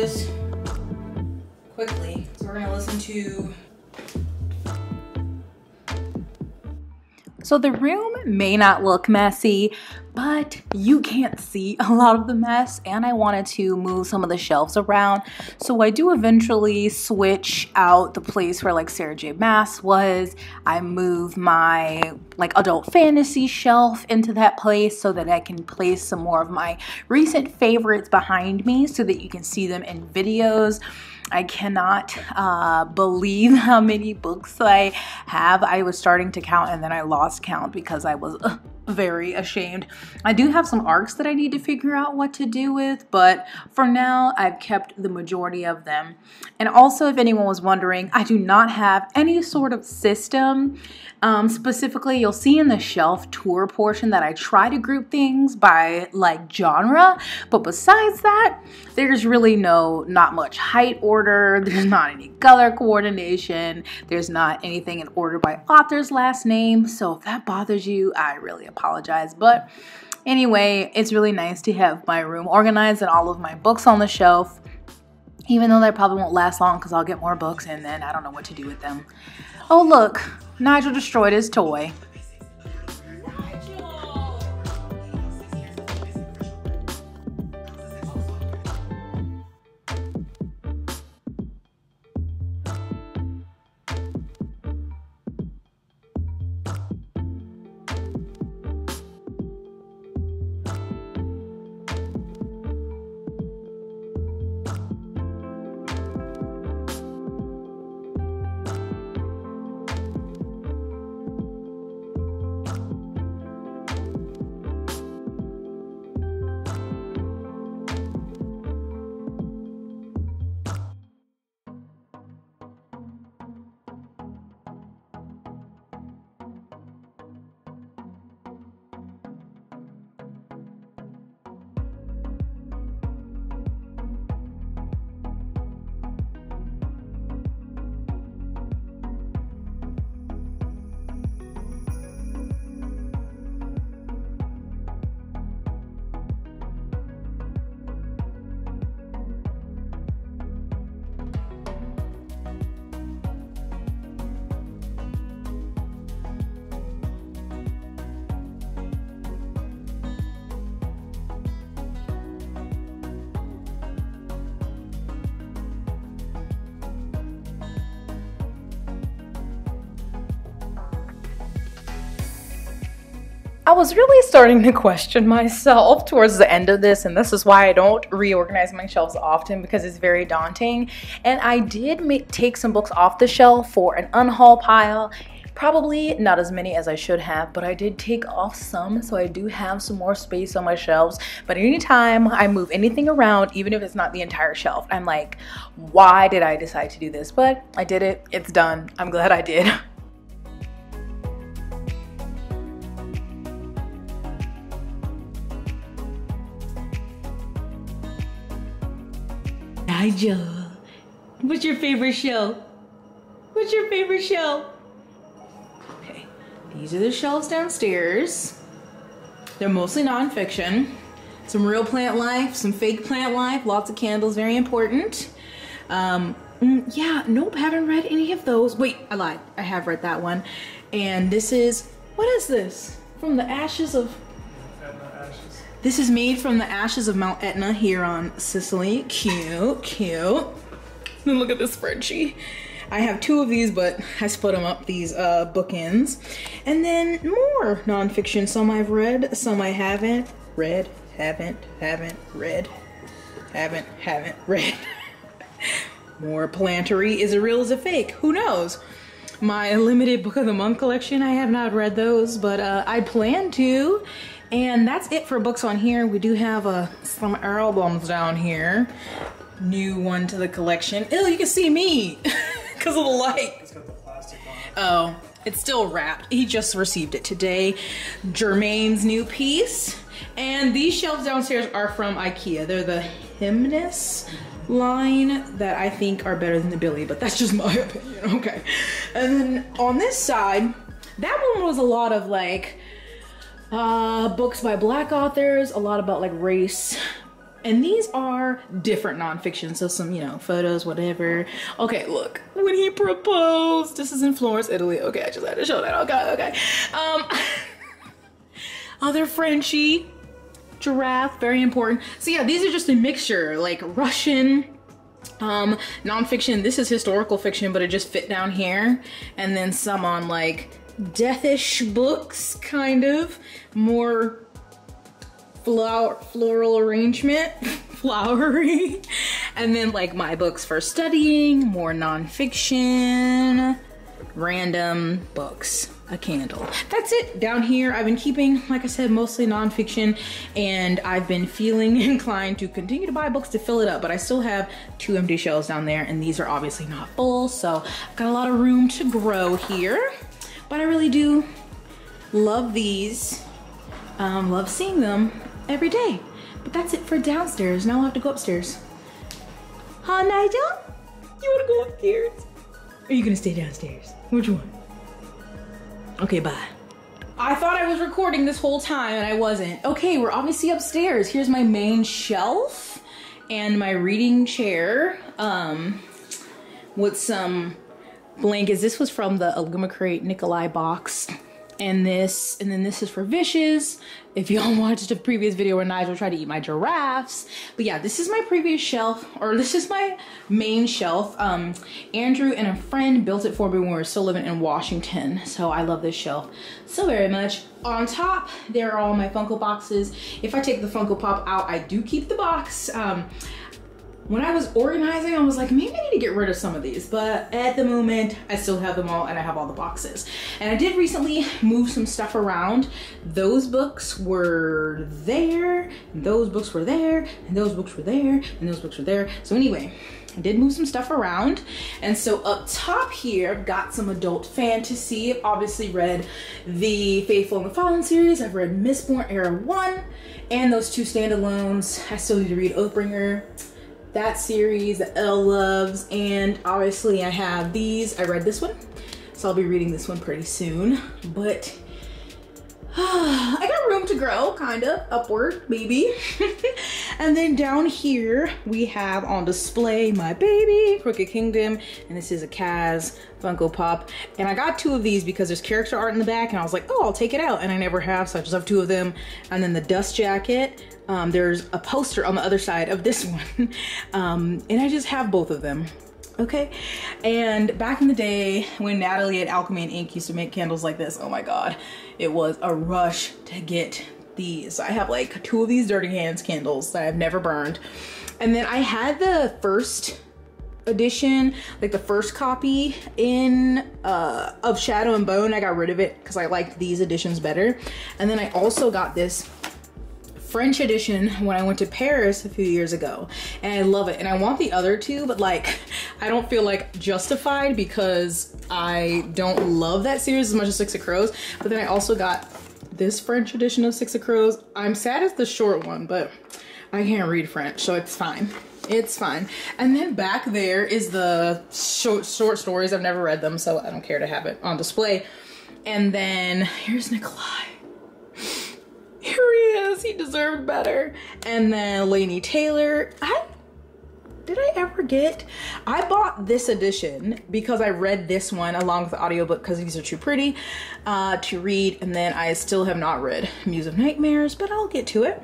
this quickly. So we're gonna listen to... So the room may not look messy, but you can't see a lot of the mess, and I wanted to move some of the shelves around. So I do eventually switch out the place where like Sarah J. Maas was. I move my like adult fantasy shelf into that place so that I can place some more of my recent favorites behind me so that you can see them in videos. I cannot believe how many books I have. I was starting to count and then I lost count because I was very ashamed. I do have some arcs that I need to figure out what to do with, but for now I've kept the majority of them. And also, if anyone was wondering, I do not have any sort of system. Specifically, you'll see in the shelf tour portion that I try to group things by like genre, but besides that, there's really not much height order, there's not any color coordination, there's not anything in order by author's last name. So if that bothers you, I really apologize. But anyway, it's really nice to have my room organized and all of my books on the shelf, even though they probably won't last long because I'll get more books and then I don't know what to do with them. Oh look, Nigel destroyed his toy. I was really starting to question myself towards the end of this, and this is why I don't reorganize my shelves often, because it's very daunting. And I did take some books off the shelf for an unhaul pile. Probably not as many as I should have, but I did take off some, so I do have some more space on my shelves. But anytime I move anything around, even if it's not the entire shelf, I'm like, why did I decide to do this? But I did it. It's done. I'm glad I did. Nigel, what's your favorite show? What's your favorite show? Okay, these are the shelves downstairs. They're mostly nonfiction. Some real plant life, some fake plant life, lots of candles, very important. Yeah, nope, haven't read any of those. Wait, I lied, I have read that one. And this is, what is this? From the ashes of... This is made from the ashes of Mount Etna here on Sicily. Cute, cute. And look at this Frenchie. I have two of these, but I split them up, these bookends. And then more nonfiction. Some I've read, some I haven't read, haven't read, haven't read. More plantery. Is it real, is it fake? Who knows? My limited Book of the Month collection, I have not read those, but I plan to. And that's it for books on here. We do have some albums down here. New one to the collection. Ew, you can see me because of the light. It's got the plastic on it. Oh, it's still wrapped. He just received it today. Jermaine's new piece. And these shelves downstairs are from IKEA. They're the Hymnus line that I think are better than the Billy, but that's just my opinion, okay. And then on this side, that one was a lot of like, books by black authors, a lot about like race, And these are different nonfiction, so some, you know, photos, whatever. Okay, look, when he proposed, this is in Florence, Italy. Okay, I just had to show that. Okay, okay. Other Frenchie, giraffe, very important. So yeah, these are just a mixture, like Russian, nonfiction. This is historical fiction, but it just fit down here. And then some on like deathish books, kind of, more floral arrangement, flowery, and then like my books for studying, more nonfiction, random books, a candle. That's it down here. I've been keeping, like I said, mostly nonfiction, and I've been feeling inclined to continue to buy books to fill it up, but I still have 2 empty shelves down there, and these are obviously not full, so I've got a lot of room to grow here, but I really do love these. Love seeing them every day. But that's it for downstairs. Now we'll have to go upstairs. Huh, Nigel? You wanna go upstairs? Or are you gonna stay downstairs? Which one? Okay, bye. I thought I was recording this whole time and I wasn't. Okay, we're obviously upstairs. Here's my main shelf and my reading chair with some blankets. This was from the Illumicrate Nikolai box. And this, and then this is for Vicious. If y'all watched a previous video where Nigel tried to eat my giraffes. But yeah, this is my previous shelf, or this is my main shelf. Andrew and a friend built it for me when we were still living in Washington. So I love this shelf so very much. On top, there are all my Funko boxes. If I take the Funko Pop out, I do keep the box. When I was organizing, I was like, maybe I need to get rid of some of these, but at the moment, I still have them all and I have all the boxes. And I did recently move some stuff around. Those books were there, and those books were there, and those books were there, and those books were there. So anyway, I did move some stuff around. And so up top here, I've got some adult fantasy. I've obviously read the Faithful and the Fallen series. I've read Mistborn Era 1 and those 2 standalones. I still need to read Oathbringer, that series that Elle loves, and obviously I have these. I read this one, so I'll be reading this one pretty soon, but I got room to grow, kind of, upward, maybe. And then down here, we have on display my baby, Crooked Kingdom, and this is a Kaz Funko Pop. And I got 2 of these because there's character art in the back, and I was like, oh, I'll take it out, and I never have, so I just have 2 of them. And then the dust jacket, there's a poster on the other side of this one, and I just have both of them. Okay, and back in the day when Natalie at Alchemy and Inc used to make candles like this, oh my god, it was a rush to get these. I have like 2 of these Dirty Hands candles that I've never burned. And then I had the first edition, like the first copy of Shadow and Bone. I got rid of it because I liked these editions better. And then I also got this French edition when I went to Paris a few years ago, and I love it, and I want the other 2, but like I don't feel like justified because I don't love that series as much as Six of Crows. But then I also got this French edition of Six of Crows. I'm sad it's the short one, but I can't read French, so it's fine. It's fine. And then back there is the short stories. I've never read them, so I don't care to have it on display. And then here's Nikolai. Here he is, he deserved better. And then Lainey Taylor. Did I ever get? I bought this edition because I read this one along with the audiobook because these are too pretty to read. And then I still have not read Muse of Nightmares, but I'll get to it.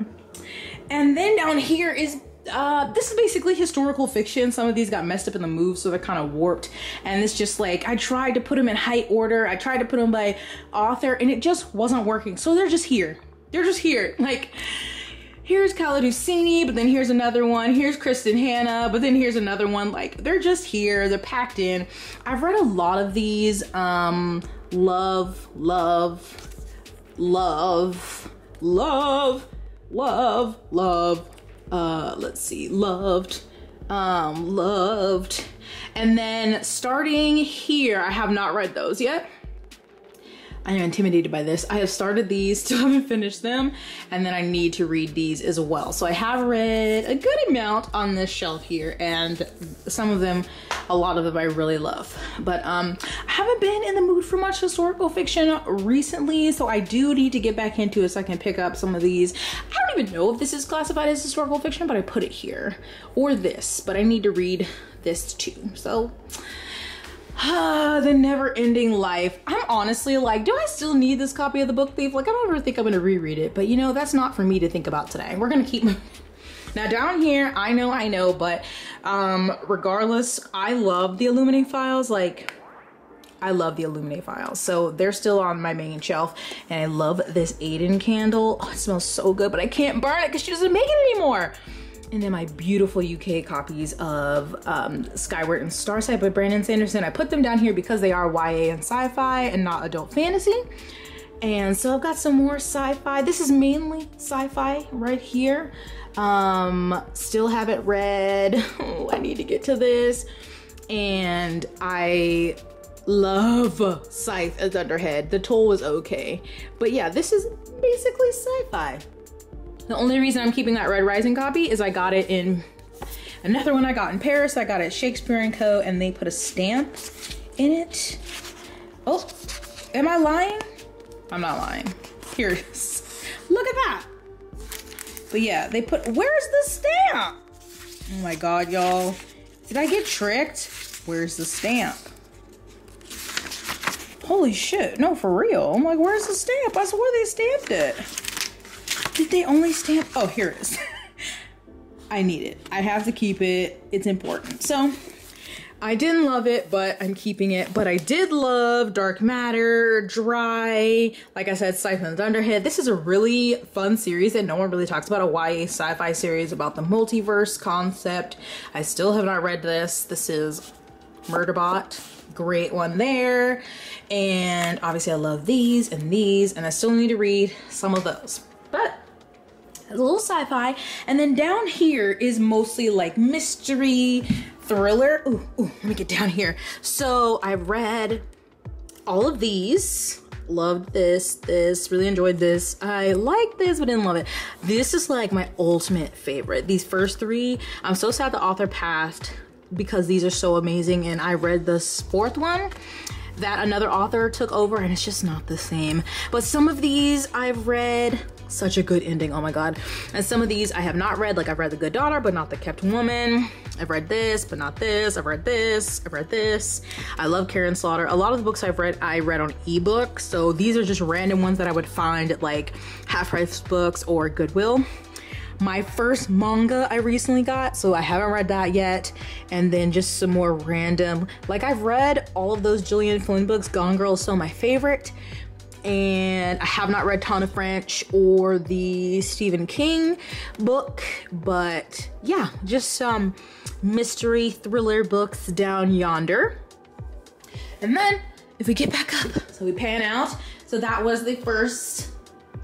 And then down here is, this is basically historical fiction. Some of these got messed up in the move, so they're kind of warped. And it's just like, I tried to put them in height order. I tried to put them by author and it just wasn't working. So they're just here. They're just here. Like, here's Kala Ducini, but then here's another one. Here's Kristen Hannah, but then here's another one. Like, they're just here. They're packed in. I've read a lot of these. Loved. And then starting here, I have not read those yet. I am intimidated by this. I have started these, still haven't finished them, and then I need to read these as well. So I have read a good amount on this shelf here, and some of them, a lot of them I really love. But I haven't been in the mood for much historical fiction recently, so I do need to get back into it so I can pick up some of these. I don't even know if this is classified as historical fiction, but I put it here, or this, but I need to read this too. So The Never-Ending Life. I'm honestly like, do I still need this copy of the Book Thief? Like, I don't ever think I'm gonna reread it, but you know, that's not for me to think about today. We're gonna keep moving. Now down here, I know, but regardless, I love the Illuminae files. Like, I love the Illuminae files. So they're still on my main shelf, and I love this Aiden candle. Oh, it smells so good, but I can't burn it because she doesn't make it anymore. And then my beautiful UK copies of Skyward and Starside by Brandon Sanderson. I put them down here because they are YA and sci-fi and not adult fantasy. And so I've got some more sci-fi. This is mainly sci-fi right here. Still haven't read, oh, I need to get to this. And I love Scythe and Thunderhead. The Toll was okay. But yeah, this is basically sci-fi. The only reason I'm keeping that Red Rising copy is I got it in another one I got in Paris. I got it at Shakespeare & Co. and they put a stamp in it. Oh, am I lying? I'm not lying. Here it is. Look at that. But yeah, they put, where's the stamp? Oh my God, y'all. Did I get tricked? Where's the stamp? Holy shit. No, for real. I'm like, where's the stamp? I swear they stamped it. Did they only stamp? Oh, here it is. I need it. I have to keep it. It's important. So I didn't love it, but I'm keeping it. But I did love Dark Matter, Dry, like I said, Scythe and Thunderhead. This is a really fun series that no one really talks about, a YA sci-fi series about the multiverse concept. I still have not read this. This is Murderbot. Great one there. And obviously I love these, and I still need to read some of those. But a little sci-fi, and then down here is mostly like mystery, thriller. Ooh, let me get down here. So I read all of these, loved this, really enjoyed this. I liked this, but didn't love it. This is like my ultimate favorite. These first three, I'm so sad the author passed because these are so amazing, and I read this fourth one that another author took over, and it's just not the same. But some of these I've read, such a good ending, oh my God. And some of these I have not read, like I've read The Good Daughter, but not The Kept Woman. I've read this, but not this. I've read this, I've read this. I love Karen Slaughter. A lot of the books I've read, I read on ebook. So these are just random ones that I would find at like Half-Price Books or Goodwill. My first manga I recently got, so I haven't read that yet. And then just some more random, like I've read all of those Gillian Flynn books. Gone Girl is still my favorite. And I have not read Tana French or the Stephen King book, but yeah, just some mystery thriller books down yonder. And then if we get back up, so we pan out. So that was the first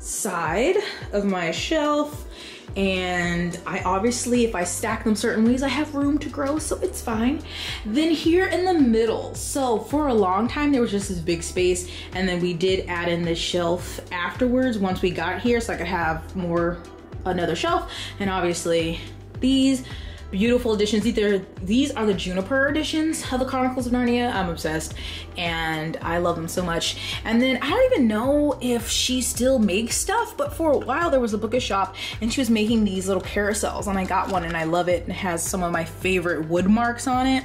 side of my shelf. And I obviously, if I stack them certain ways, I have room to grow, so it's fine. Then here in the middle, so for a long time, there was just this big space, and then we did add in this shelf afterwards once we got here, so I could have more, another shelf. And obviously these beautiful editions, these are the Juniper editions of the Chronicles of Narnia. I'm obsessed, and I love them so much. And then I don't even know if she still makes stuff, but for a while there was a bookish shop and she was making these little carousels, and I got one and I love it, and it has some of my favorite wood marks on it.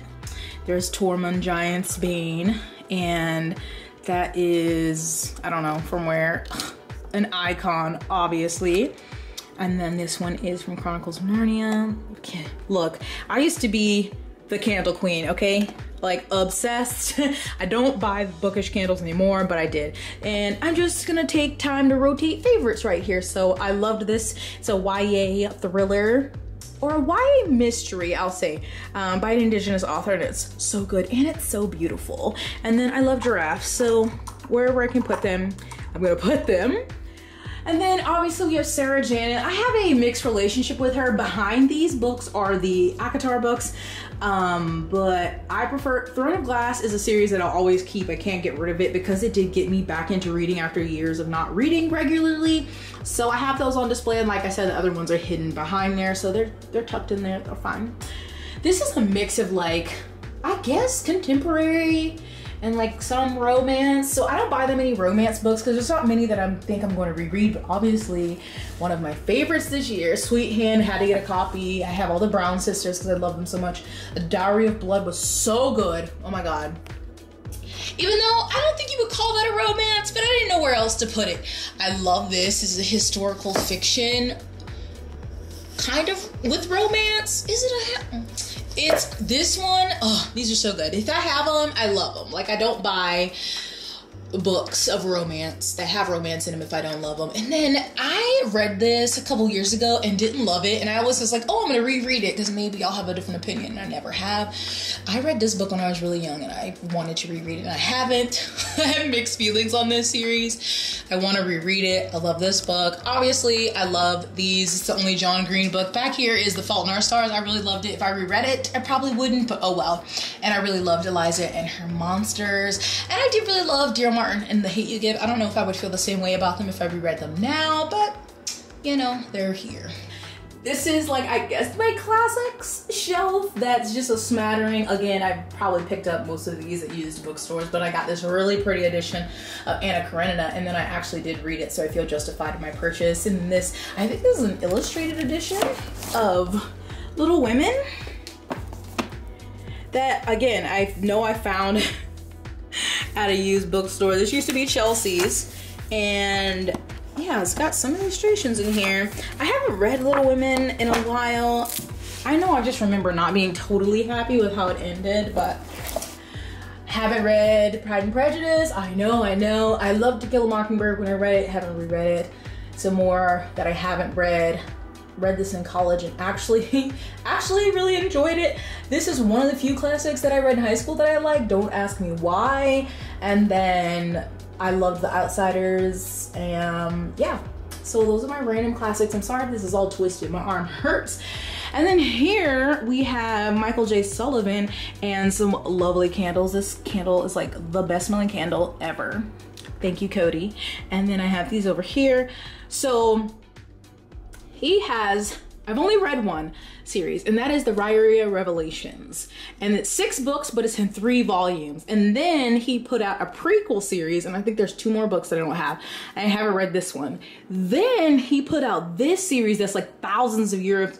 There's Tormund Giant's Bane, and that is, I don't know from where, an icon, obviously. And then this one is from Chronicles of Narnia. Okay. Look, I used to be the candle queen, okay? Like, obsessed. I don't buy bookish candles anymore, but I did. And I'm just gonna take time to rotate favorites right here. So I loved this. It's a YA thriller, or a YA mystery, I'll say, by an indigenous author, and it's so good, and it's so beautiful. And then I love giraffes, so wherever I can put them, I'm gonna put them. And then obviously we have Sarah Janet. I have a mixed relationship with her. Behind these books are the ACOTAR books, but I prefer Throne of Glass is a series that I'll always keep. I can't get rid of it because it did get me back into reading after years of not reading regularly. So I have those on display, and like I said, the other ones are hidden behind there, so they're tucked in there, they're fine. This is a mix of, like, I guess contemporary and like some romance. So I don't buy that many romance books because there's not many that I think I'm going to reread, but obviously one of my favorites this year, Sweet Hand, had to get a copy. I have all the Brown sisters because I love them so much. A Diary of Blood was so good, oh my God. Even though I don't think you would call that a romance, but I didn't know where else to put it. I love this. This is a historical fiction, kind of with romance. Is it a, it's this one, oh, these are so good. If I have them, I love them. Like, I don't buy books of romance that have romance in them if I don't love them. And then I read this a couple years ago and didn't love it. And I always was like, oh, I'm gonna reread it because maybe I'll have a different opinion, and I never have. I read this book when I was really young and I wanted to reread it and I haven't. I have mixed feelings on this series. I wanna reread it. I love this book. Obviously, I love these. It's the only John Green book. Back here is The Fault in Our Stars. I really loved it. If I reread it, I probably wouldn't, but oh well. And I really loved Eliza and her monsters. And I did really love Dear Martin and The Hate U Give. I don't know if I would feel the same way about them if I reread them now, but you know, they're here. This is, like, I guess my classics shelf. That's just a smattering. Again, I probably picked up most of these at used bookstores, but I got this really pretty edition of Anna Karenina, and then I actually did read it, so I feel justified in my purchase. And this, I think this is an illustrated edition of Little Women that, again, I know I found at a used bookstore. This used to be Chelsea's, and yeah, it's got some illustrations in here. I haven't read Little Women in a while. I know, I just remember not being totally happy with how it ended, but haven't read Pride and Prejudice. I know. I loved To Kill a Mockingbird when I read it, haven't reread it. Some more that I haven't read. Read this in college and actually really enjoyed it. This is one of the few classics that I read in high school that I like. Don't ask me why. And then I love The Outsiders. And yeah, so those are my random classics. I'm sorry if this is all twisted, my arm hurts. And then here we have Michael J. Sullivan and some lovely candles. This candle is like the best smelling candle ever. Thank you, Cody. And then I have these over here. So he has, I've only read one series, and that is the Riyria Revelations. And it's 6 books, but it's in 3 volumes. And then he put out a prequel series, and I think there's 2 more books that I don't have. I haven't read this one. Then he put out this series that's like thousands of years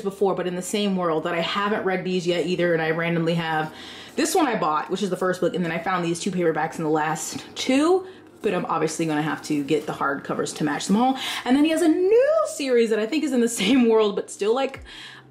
before, but in the same world, that I haven't read these yet either, and I randomly have. This one I bought, which is the first book, and then I found these 2 paperbacks in the last 2. But I'm obviously gonna have to get the hard covers to match them all. And then he has a new series that I think is in the same world, but still like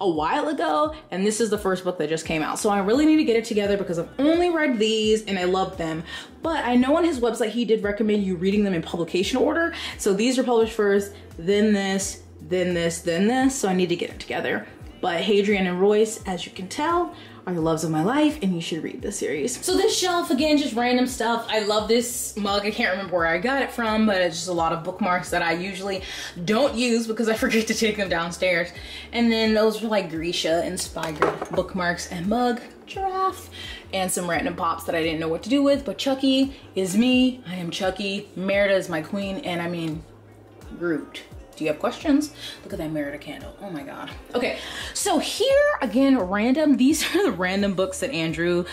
a while ago. And this is the first book that just came out. So I really need to get it together because I've only read these and I love them. But I know on his website, he did recommend you reading them in publication order. So these are published first, then this, then this, then this. So I need to get it together. But Hadrian and Royce, as you can tell, are the loves of my life, and you should read this series. So this shelf, again, just random stuff. I love this mug. I can't remember where I got it from, but it's just a lot of bookmarks that I usually don't use because I forget to take them downstairs. And then those were like Grisha inspired bookmarks and mug, giraffe, and some random pops that I didn't know what to do with. But Chucky is me. I am Chucky. Merida is my queen, and I mean Groot. Do you have questions? Look at that Merida candle. Oh my God. Okay, so here again, random. These are the random books that Andrew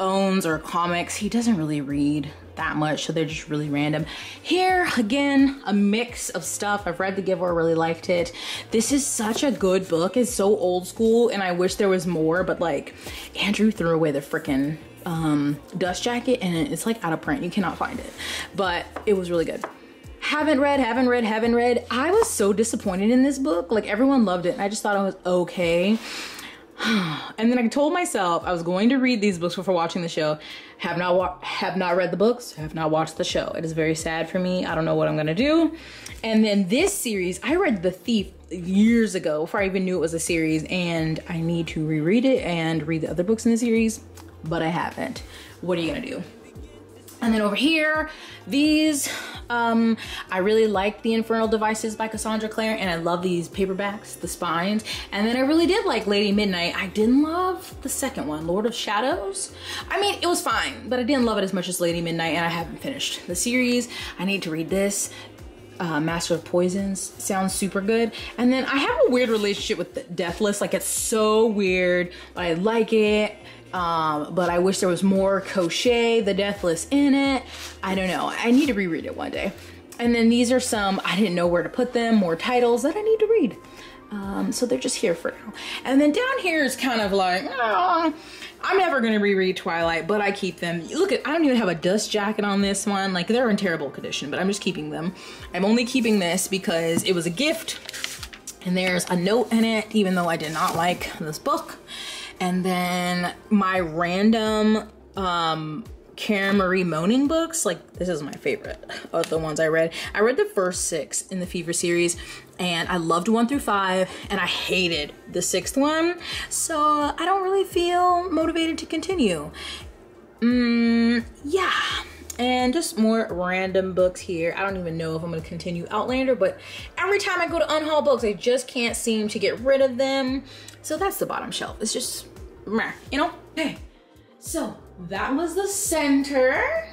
owns, or comics. He doesn't really read that much, so they're just really random. Here again, a mix of stuff. I've read The Giver, really liked it. This is such a good book. It's so old school, and I wish there was more, but like Andrew threw away the frickin' dust jacket, and it's like out of print. You cannot find it, but it was really good. Haven't read. I was so disappointed in this book. Like, everyone loved it, and I just thought it was okay. And then I told myself I was going to read these books before watching the show. Have not read the books, have not watched the show. It is very sad for me. I don't know what I'm gonna do. And then this series, I read The Thief years ago before I even knew it was a series, and I need to reread it and read the other books in the series, but I haven't. What are you gonna do? And then over here, these I really like The Infernal Devices by Cassandra Clare, and I love these paperbacks, the spines. And then I really did like Lady Midnight. I didn't love the second one, Lord of Shadows. I mean, it was fine, but I didn't love it as much as Lady Midnight, and I haven't finished the series. I need to read this. Master of Poisons sounds super good. And then I have a weird relationship with Deathless. Like, it's so weird, but I like it. But I wish there was more Koshei the Deathless in it. I don't know. I need to reread it one day. And then these are some, I didn't know where to put them, more titles that I need to read. So they're just here for now. And then down here is kind of like, oh, I'm never gonna reread Twilight, but I keep them. Look at, I don't even have a dust jacket on this one. Like, they're in terrible condition, but I'm just keeping them. I'm only keeping this because it was a gift and there's a note in it, even though I did not like this book. And then my random Karen Marie Moaning books, like this is my favorite of the ones I read. I read the first 6 in the Fever series and I loved 1 through 5 and I hated the 6th one. So I don't really feel motivated to continue. Yeah, and just more random books here. I don't even know if I'm gonna continue Outlander, but every time I go to unhaul books, I just can't seem to get rid of them. So that's the bottom shelf. It's just, you know, hey. So that was the center.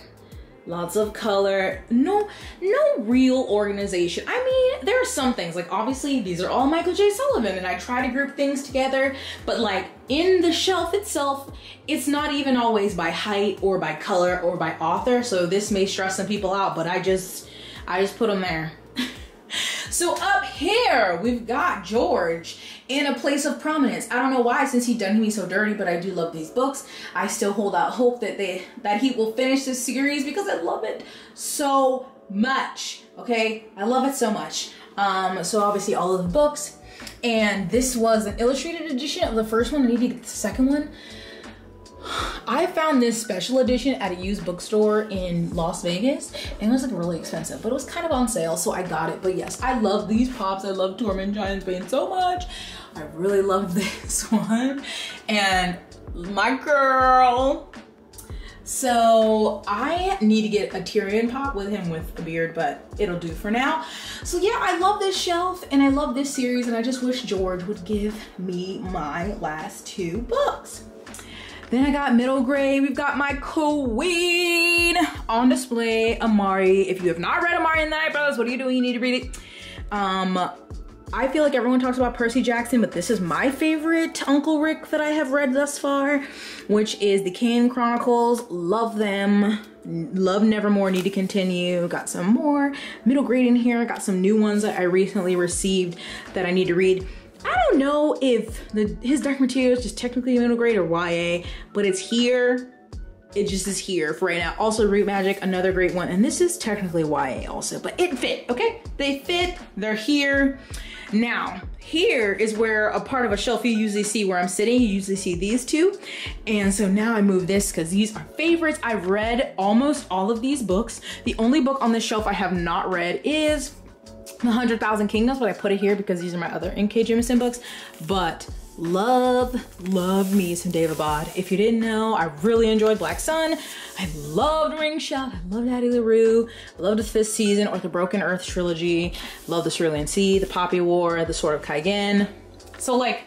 Lots of color, no real organization. I mean, there are some things, like obviously these are all Michael J. Sullivan and I try to group things together, but like in the shelf itself, it's not even always by height or by color or by author. So this may stress some people out, but I just put them there. So up here, we've got George in a place of prominence. I don't know why, since he done me so dirty, but I do love these books. I still hold out hope that he will finish this series because I love it so much, okay? I love it so much. So obviously all of the books, and this was an illustrated edition of the first one. I need to get the second one. I found this special edition at a used bookstore in Las Vegas, and it was like really expensive, but it was kind of on sale, so I got it. But yes, I love these pops. I love Tormund Giants Bane so much. I really love this one, and my girl. So I need to get a Tyrion pop with him with a beard, but it'll do for now. So yeah, I love this shelf and I love this series, and I just wish George would give me my last 2 books. Then I got middle grade. We've got my queen on display, Amari. If you have not read Amari and the Night Brothers, what are you doing? You need to read it. I feel like everyone talks about Percy Jackson, but this is my favorite Uncle Rick that I have read thus far, which is the Kane Chronicles. Love them. Love Nevermore, need to continue. Got some more middle grade in here. Got some new ones that I recently received that I need to read. I don't know if his Dark Materials is just technically middle grade or YA, but it's here. It just is here for right now. Also, Root Magic, another great one. And this is technically YA also, but it fit, okay? They fit, they're here. Now, here is where a part of a shelf you usually see where I'm sitting. You usually see these 2. And so now I move this because these are favorites. I've read almost all of these books. The only book on this shelf I have not read is 100,000 Kingdoms, but I put it here because these are my other N.K. Jemisin books. But love me some Daevabad. If you didn't know, I really enjoyed Black Sun. I loved Ring Shout. I loved Addie LaRue. I loved the 5th season or the Broken Earth trilogy. Love the Cerulean Sea, the Poppy War, the Sword of Kaigen. So like,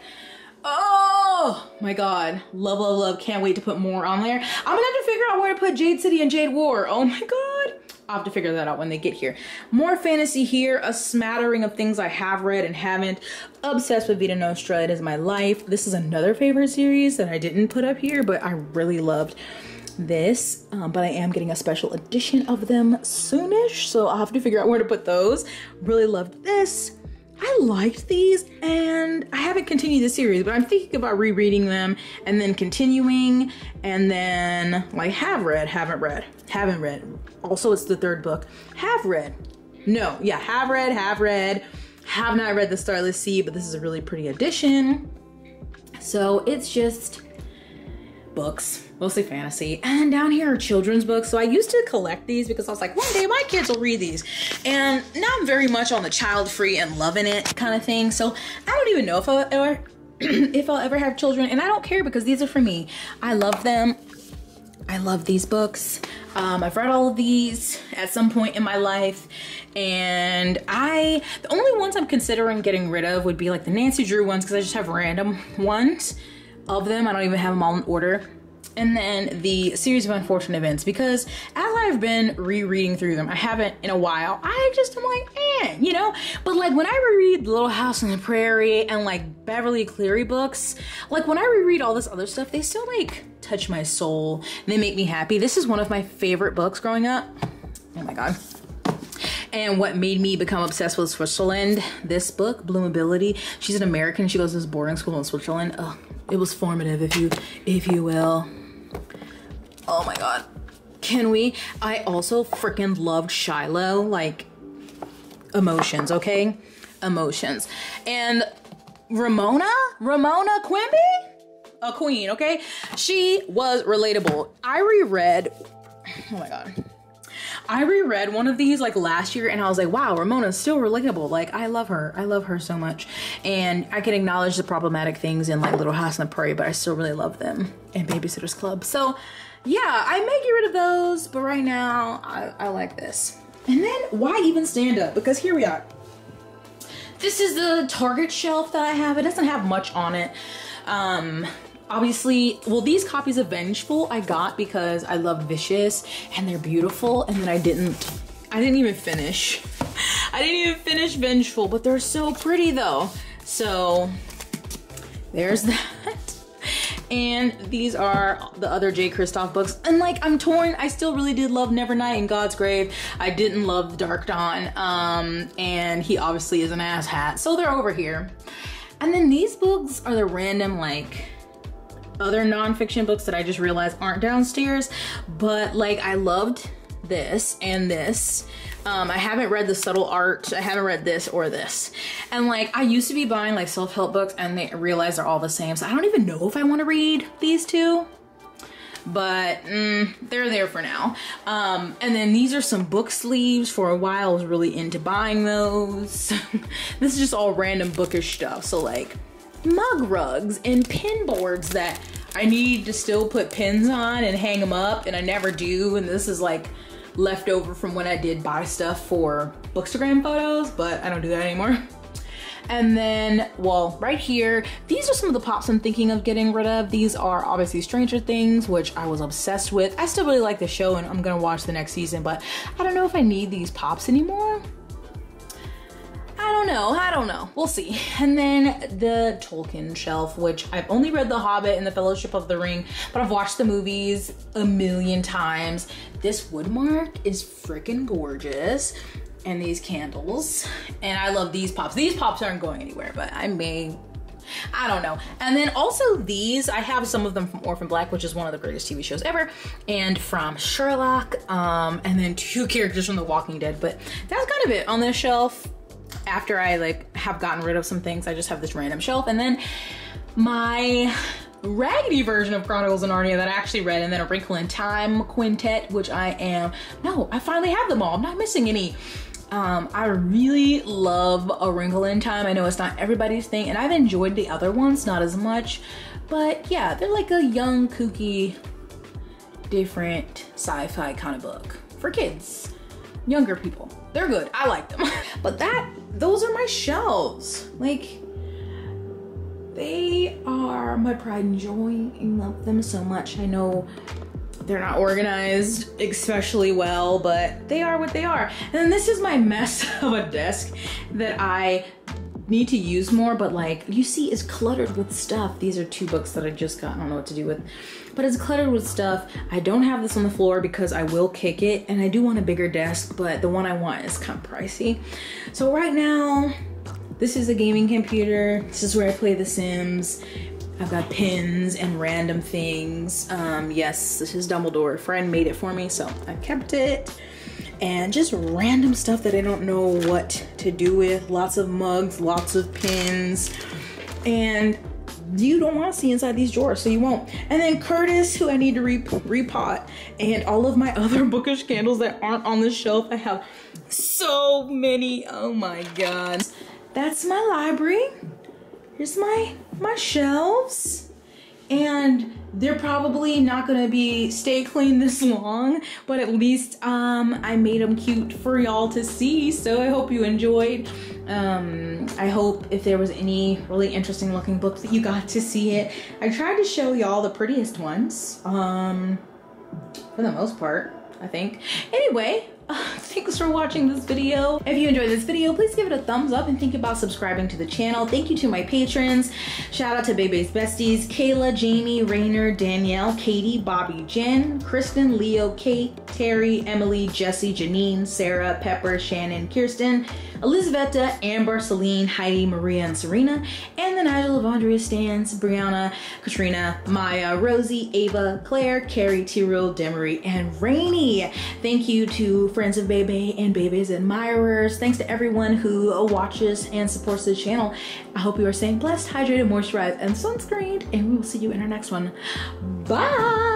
oh my God. Love. Can't wait to put more on there. I'm gonna have to figure out where to put Jade City and Jade War. Oh my God. I'll have to figure that out when they get here. More fantasy here, a smattering of things I have read and haven't. Obsessed with Vita Nostra, it is my life. This is another favorite series that I didn't put up here, but I really loved this. But I am getting a special edition of them soonish, so I'll have to figure out where to put those. Really loved this. I liked these, and I haven't continued the series, but I'm thinking about rereading them and then continuing, and then like have read, haven't read, haven't read. Also, it's the 3rd book. Have read. No, yeah, have read, have not read the Starless Sea, but this is a really pretty edition. So it's just books, mostly fantasy. And down here are children's books. So I used to collect these because I was like, one day my kids will read these. And now I'm very much on the child free and loving it kind of thing. So I don't even know if I'll ever have children, and I don't care because these are for me. I love them. I love these books. I've read all of these at some point in my life, and the only ones I'm considering getting rid of would be like the Nancy Drew ones, because I just have random ones of them. I don't even have them all in order. And then the Series of Unfortunate Events, because as I've been rereading through them, I haven't in a while, I just am like, eh, you know? But like when I reread The Little House on the Prairie and like Beverly Cleary books, like when I reread all this other stuff, they still like touch my soul. They make me happy. This is one of my favorite books growing up. Oh my God. And what made me become obsessed with Switzerland, this book, Bloomability. She's an American. She goes to this boarding school in Switzerland. Oh, it was formative, if you will. Oh my God. Can we? I also freaking loved Shiloh. Like, emotions, okay? Emotions. And Ramona Quimby? A queen, okay? She was relatable. I reread one of these like last year, and I was like, wow, Ramona's still relatable. Like, I love her so much. And I can acknowledge the problematic things in like Little House on the Prairie, but I still really love them, and Babysitter's Club. So yeah, I may get rid of those, but right now I like this. And then why even stand up? Because here we are. This is the Target shelf that I have. It doesn't have much on it. Obviously, well, these copies of Vengeful I got because I love Vicious and they're beautiful, and then I didn't even finish. I didn't even finish Vengeful, but they're so pretty though. So there's that. And these are the other J. Kristoff books. And like, I'm torn. I still really did love Nevernight and God's Grave. I didn't love Dark Dawn. And he obviously is an asshat, so they're over here. And then these books are the random like other nonfiction books that I just realized aren't downstairs, but like I loved this and this. I haven't read The Subtle Art. I haven't read this or this. And like I used to be buying like self-help books, and they realized they're all the same. So I don't even know if I want to read these two, but they're there for now. And then these are some book sleeves. For a while, I was really into buying those. This is just all random bookish stuff. So like mug rugs and pin boards that I need to still put pins on and hang them up, and I never do. And this is like leftover from when I did buy stuff for Bookstagram photos, but I don't do that anymore. And then, well, right here, these are some of the pops I'm thinking of getting rid of. These are obviously Stranger Things, which I was obsessed with. I still really like the show, and I'm gonna watch the next season, but I don't know if I need these pops anymore. I don't know. We'll see. And then the Tolkien shelf, which I've only read The Hobbit and The Fellowship of the Ring, but I've watched the movies a million times. This woodmark is freaking gorgeous. And these candles. And I love these pops. These pops aren't going anywhere, but I don't know. And then also these, I have some of them from Orphan Black, which is one of the greatest TV shows ever, and from Sherlock, and then two characters from The Walking Dead. But that's kind of it on this shelf. After I like have gotten rid of some things, I just have this random shelf. And then my raggedy version of Chronicles of Narnia that I actually read, and then a Wrinkle in Time quintet, which I finally have them all. I'm not missing any. I really love A Wrinkle in Time. I know it's not everybody's thing, and I've enjoyed the other ones, not as much, but yeah, they're like a young, kooky, different sci-fi kind of book for kids, younger people. They're good. I like them. But those are my shelves. Like, they are my pride and joy, and love them so much. I know they're not organized especially well, but they are what they are. And then this is my mess of a desk that I need to use more, but like you see is cluttered with stuff. These are two books that I just got. I don't know what to do with, but it's cluttered with stuff. I don't have this on the floor because I will kick it, and I do want a bigger desk, but the one I want is kind of pricey. So right now, this is a gaming computer. This is where I play The Sims. I've got pins and random things. Yes, this is Dumbledore. A friend made it for me, so I kept it. And just random stuff that I don't know what to do with. Lots of mugs, lots of pins, and you don't want to see inside these drawers, so you won't. And then Curtis, who I need to repot, and all of my other bookish candles that aren't on the shelf. I have so many, oh my God. That's my library. Here's my shelves. and they're probably not gonna be stay clean this long, but at least I made them cute for y'all to see, so I hope you enjoyed. I hope if there was any really interesting looking books that you got to see it. I tried to show y'all the prettiest ones, for the most part, I think. Anyway, thanks for watching this video. If you enjoyed this video, please give it a thumbs up and think about subscribing to the channel. Thank you to my patrons. Shout out to Bebe's Besties, Kayla, Jamie, Rainer, Danielle, Katie, Bobby, Jen, Kristen, Leo, Kate, Terry, Emily, Jesse, Janine, Sarah, Pepper, Shannon, Kirsten, Elizaveta, Amber, Celine, Heidi, Maria, and Serena, and the Nigel of Andrea Stans, Brianna, Katrina, Maya, Rosie, Ava, Claire, Carrie, Tyrell, Demery, and Rainey. Thank you to friends of Bebe and Bebe's admirers. Thanks to everyone who watches and supports this channel. I hope you are staying blessed, hydrated, moisturized, and sunscreened, and we will see you in our next one. Bye!